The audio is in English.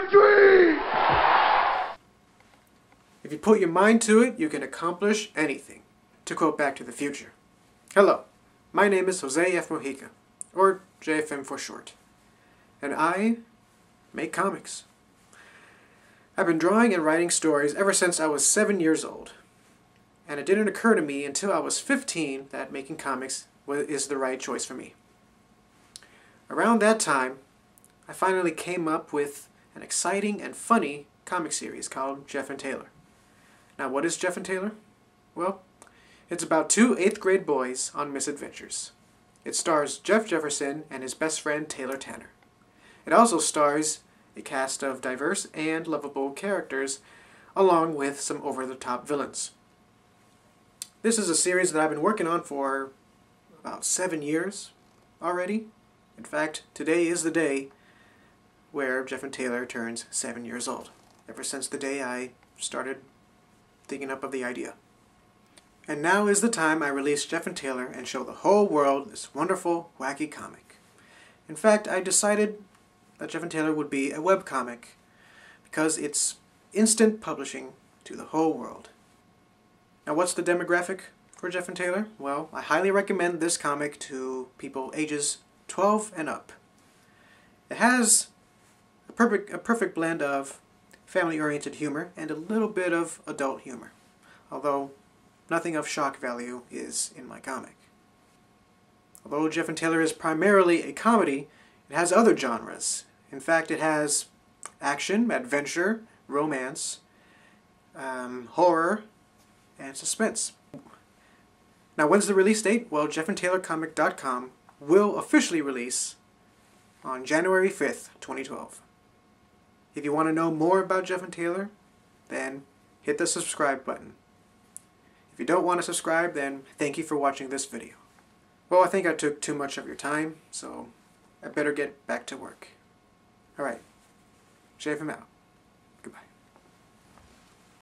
American dream! If you put your mind to it, you can accomplish anything. To quote Back to the Future. Hello, my name is Jose F. Mojica, or JFM for short, and I make comics. I've been drawing and writing stories ever since I was 7 years old, and it didn't occur to me until I was 15 that making comics is the right choice for me. Around that time, I finally came up with an exciting and funny comic series called Jeff and Taylor. Now, what is Jeff and Taylor? Well, it's about two 8th grade boys on misadventures. It stars Jeff Jefferson and his best friend Taylor Tanner. It also stars a cast of diverse and lovable characters, along with some over-the-top villains. This is a series that I've been working on for about 7 years already. In fact, today is the day where Jeff and Taylor turns 7 years old, ever since the day I started thinking up of the idea. And now is the time I release Jeff and Taylor and show the whole world this wonderful, wacky comic. In fact, I decided that Jeff and Taylor would be a webcomic because it's instant publishing to the whole world. Now, what's the demographic for Jeff and Taylor? Well, I highly recommend this comic to people ages 12 and up. It has a perfect blend of family-oriented humor and a little bit of adult humor, although nothing of shock value is in my comic. Although Jeff and Taylor is primarily a comedy, it has other genres. In fact, it has action, adventure, romance, horror, and suspense. Now, when's the release date? Well, jeffandtaylorcomic.com will officially release on January 5th, 2012. If you want to know more about Jeff and Taylor, then hit the subscribe button. If you don't want to subscribe, then thank you for watching this video. Well, I think I took too much of your time, so I better get back to work. Alright, JFM out.